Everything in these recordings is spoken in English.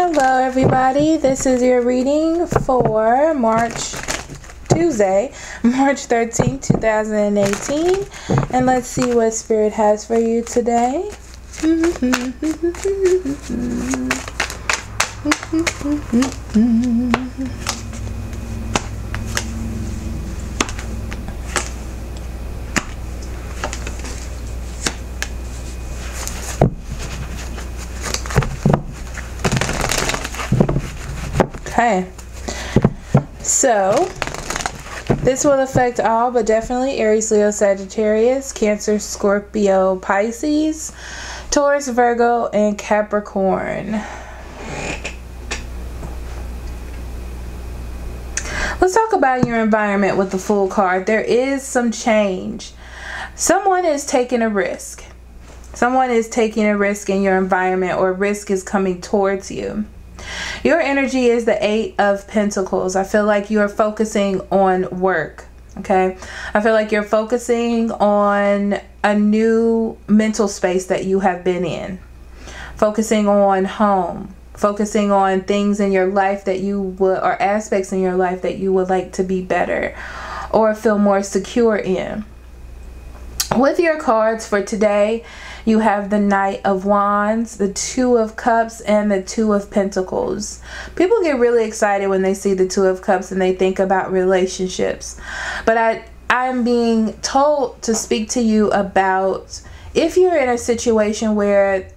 Hello everybody, this is your reading for Tuesday, March 13, 2018, and let's see what Spirit has for you today. Okay, so this will affect all, but definitely Aries, Leo, Sagittarius, Cancer, Scorpio, Pisces, Taurus, Virgo, and Capricorn. Let's talk about your environment with the Fool card. There is some change. Someone is taking a risk. Someone is taking a risk in your environment, or risk is coming towards you. Your energy is the Eight of Pentacles. I feel like you're focusing on work, okay? I feel like you're focusing on a new mental space that you have been in, focusing on home, focusing on things in your life that you would, or aspects in your life that you would like to be better or feel more secure in. With your cards for today, you have the Knight of Wands, the Two of Cups, and the Two of Pentacles. People get really excited when they see the Two of Cups and they think about relationships. But I'm being told to speak to you about if you're in a situation where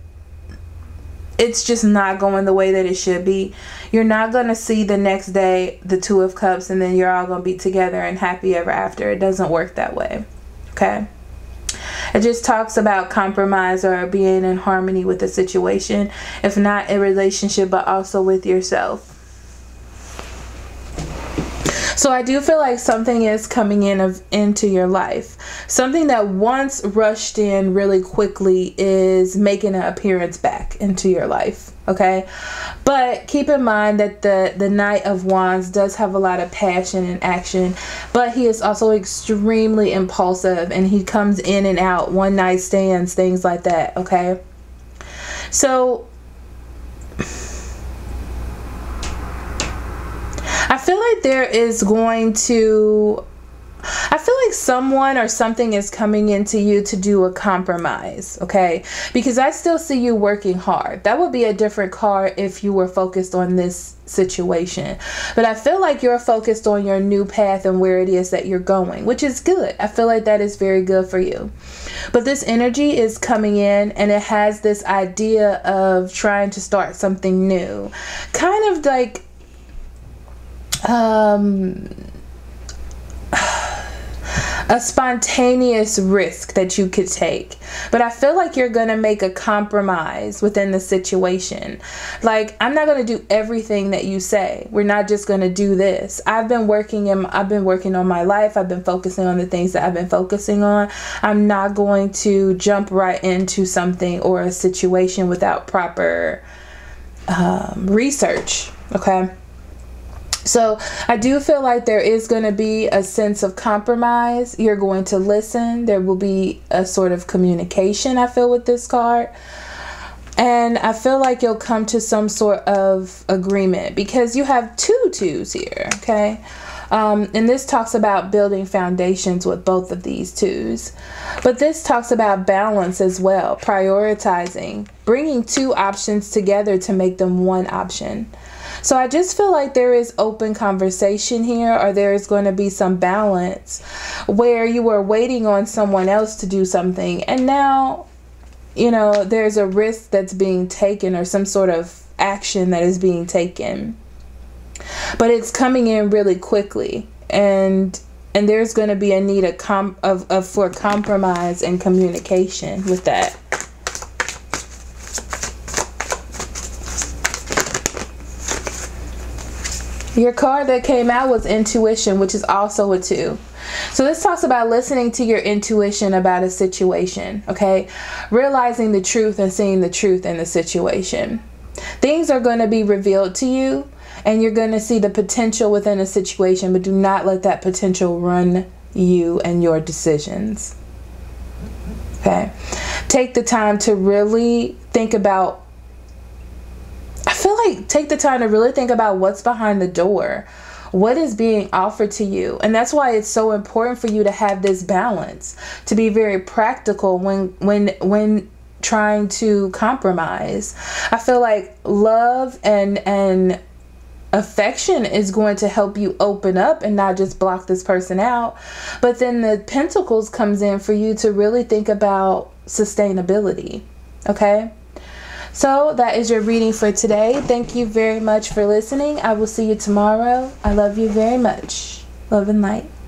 it's just not going the way that it should be. You're not going to see the next day the Two of Cups and then you're all going to be together and happy ever after. It doesn't work that way, okay? It just talks about compromise or being in harmony with the situation, if not a relationship, but also with yourself. So I do feel like something is coming into your life. Something that once rushed in really quickly is making an appearance back into your life, okay? But keep in mind that the Knight of Wands does have a lot of passion and action, but he is also extremely impulsive and he comes in and out, one night stands, things like that, okay? So I feel like I feel like someone or something is coming into you to do a compromise, okay? Because I still see you working hard. That would be a different card if you were focused on this situation. But I feel like you're focused on your new path and where it is that you're going, which is good. I feel like that is very good for you. But this energy is coming in and it has this idea of trying to start something new. Kind of like a spontaneous risk that you could take, but I feel like you're gonna make a compromise within the situation. Like, I'm not gonna do everything that you say. We're not just gonna do this. I've been working on my life. I've been focusing on the things that I've been focusing on. I'm not going to jump right into something or a situation without proper research, okay? So I do feel like there is going to be a sense of compromise. You're going to listen. There will be a sort of communication, I feel, with this card. And I feel like you'll come to some sort of agreement because you have two twos here, okay? And this talks about building foundations with both of these twos. But this talks about balance as well, prioritizing, bringing two options together to make them one option. So I just feel like there is open conversation here, or there is going to be some balance where you were waiting on someone else to do something. And now, you know, there's a risk that's being taken or some sort of action that is being taken. But it's coming in really quickly, and there's going to be a need for compromise and communication with that. Your card that came out was intuition, which is also a two. So this talks about listening to your intuition about a situation, okay? Realizing the truth and seeing the truth in the situation. Things are going to be revealed to you, and you're going to see the potential within a situation, but do not let that potential run you and your decisions, okay? Take the time to really think about like take the time to really think about what's behind the door. What is being offered to you? And that's why it's so important for you to have this balance, to be very practical when trying to compromise. I feel like love and affection is going to help you open up and not just block this person out. But then the Pentacles comes in for you to really think about sustainability. Okay? So that is your reading for today. Thank you very much for listening. I will see you tomorrow. I love you very much. Love and light.